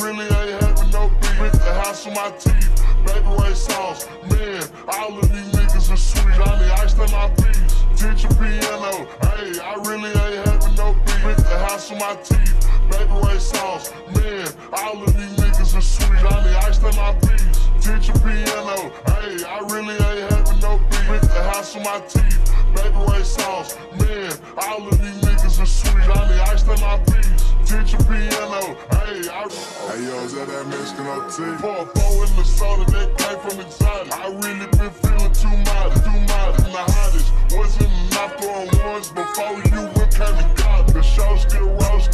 Really ain't having no beef. Rent the house with my teeth. Baby white sauce. Man, all of these niggas are sweet. I need ice on my feet. Teach a piano. Hey, I really ain't having no beef. Rent the house with my teeth. Baby white sauce. Man, all of these niggas are sweet. I need ice on my feet. Teach a piano. Hey, I really ain't having no beef. Rent the house with my teeth. Baby white sauce. Man, all of these niggas are sweet. I need ice on my feet. Teach a piano. Hey, yo, is that Mexican OT? 4-4 in the soda that came from exotic. I really been feeling too mighty. And the hottest wasn't enough throwing ones before you went came and got it. The show still rock,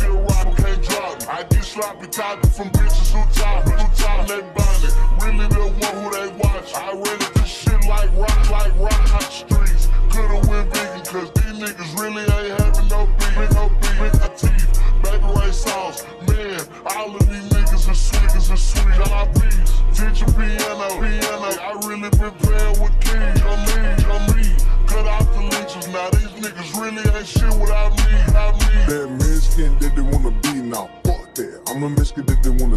can't drop it. I get sloppy topping from bitches who top, they blind it. Really the one who they watch. I read it, this shit like rock, hot streets. Coulda went vegan, cause these niggas really ain't having no beef. I teeth. Baby white sauce, man, all of these niggas are sweet, all my beats, teach a piano, I really been playing with keys, on me, cut off the leeches, now these niggas really ain't shit without me, That Mexican that they wanna be, now fuck that, I'm a Mexican that they wanna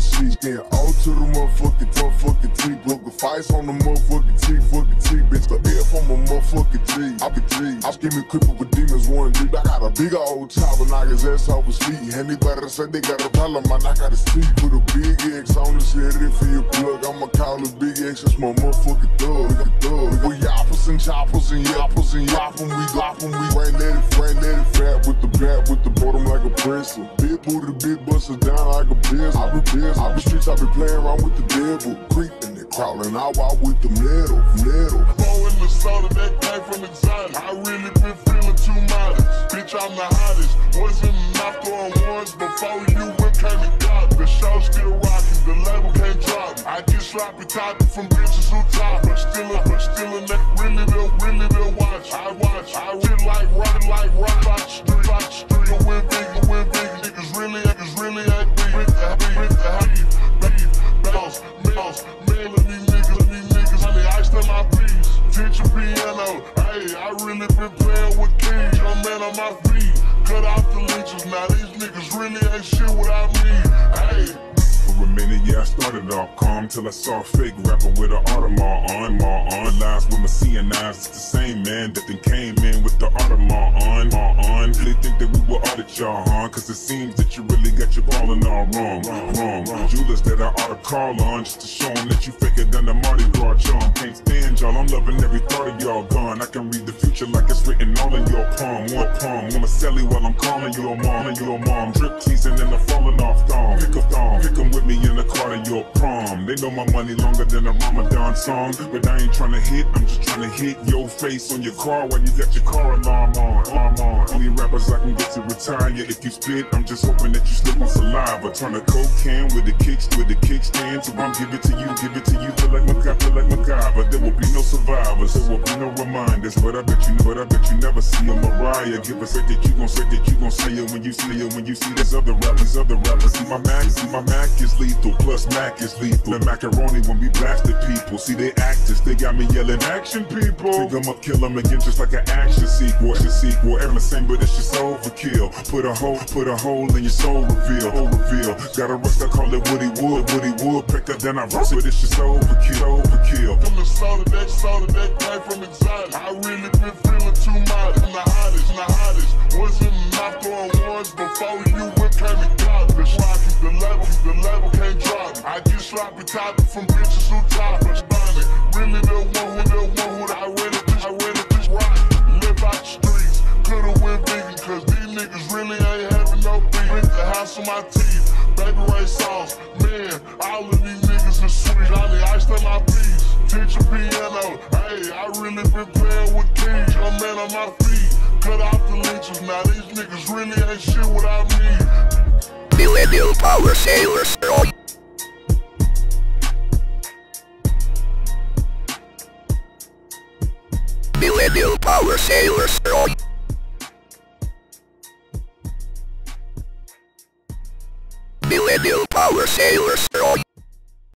see, stand all to the motherfucking tough fucking teeth, look the fights on the motherfucking teeth, bitch, the F on my motherfucking teeth, I be G, I'm scheming crippled with demons, one deep, I got a big old chopper, knock his ass off his feet, anybody that said they got a problem, I knock out his teeth, put a big X on this head, it for your plug, I'ma call a big X, it's my motherfucking thug, we yappers and choppers and yappers and yappin', we gloppin', we rain let it fat with the bat, with the bottom like a pretzel, big booty, big buster down like a biz. I be streets, I be playing around with the devil, creepin' and crawlin', I walk with the metal. Four in the soda that came from exotic, I really been feeling too modest, bitch, I'm the hottest, wasn't enough throwing ones before you went came and got it. The show still rockin', the label can't drop it. I get sloppy topping from bitches who top, but still in that really the watch, I really like rock, like street, win vegan, niggas really ain't I really been playing with kings, I'm man on my feet, cut off the leeches, now these niggas really ain't shit without me, hey. For a minute, yeah, I started off calm till I saw a fake rapper with an Automar on. Lies with my seeing eyes, it's the same man that then came in with the Automar on. They think that we were audit y'all, huh? Cause it seems that you really got your ballin' all wrong. Jewelers that I oughta call on just to show them that you faker than the Mardi Gras charm. Can't stand y'all, I'm loving every thought of y'all gone. I can read the future like it's written all in your palm. Wanna sell you while I'm calling you a mom, Drip teasing and I'm falling off thong. Pick 'em with me in the car to your prom. They know my money longer than a Ramadan song, but I ain't tryna hit, I'm just tryna hit your face on your car while you got your car alarm on. Only rappers I can get to retire if you split, I'm just hoping that you slip on saliva. Turn a coke can with the kickstand, so I'm give it to you, feel like Mac, there will be no survivors, there will be no reminders, but I bet you never see a Mariah. Give a sec that you gon' say it when you see these other rappers. See my Mac is lethal, plus Mac is lethal. The macaroni when we blasted people. See they actors, they got me yelling action people. Pick 'em up, kill 'em again just like an action sequel. It's a sequel, everything the same, but it's just overkill. Put a hole in your soul reveal. Got a rust, I call it Woody Wood. Pick up, then I rust, but it's just overkill. From the soda that came from exotic. I really been feeling too mighty. I'm the hottest. Wasn't enough throwing ones before you went came and got it. The label can't drop it. I get sloppy topping from bitches who top it. Really the one who I read it, this rock. Live out the streets, coulda went vegan, cause these niggas really ain't having no beef. Rent the house on my teeth, baby white sauce, man, all of these niggas are sweet. I need ice on my feet, teach a piano, hey, I really been playing with kings, I'm man on my feet, cut off the leeches, now these niggas really ain't shit without me. Millennial Power Sailor Strong. Millennial Power Sailor Strong. Millennial Power Sailor Strong.